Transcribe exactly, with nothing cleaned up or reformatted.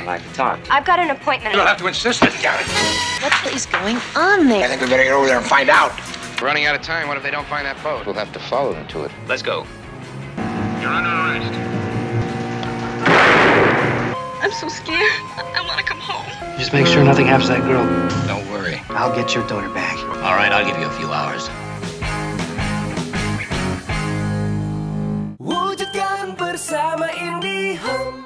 I like to talk. I've got an appointment. You'll have to insist, Miss Garrett. What is going on there? I think we better get over there and find out. We're running out of time. What if they don't find that boat? We'll have to follow them to it. Let's go. You're under arrest. I'm so scared. I, I want to come home. Just make sure nothing happens to that girl. Don't worry. I'll get your daughter back. All right, I'll give you a few hours. Wujudkan bersama Indihome.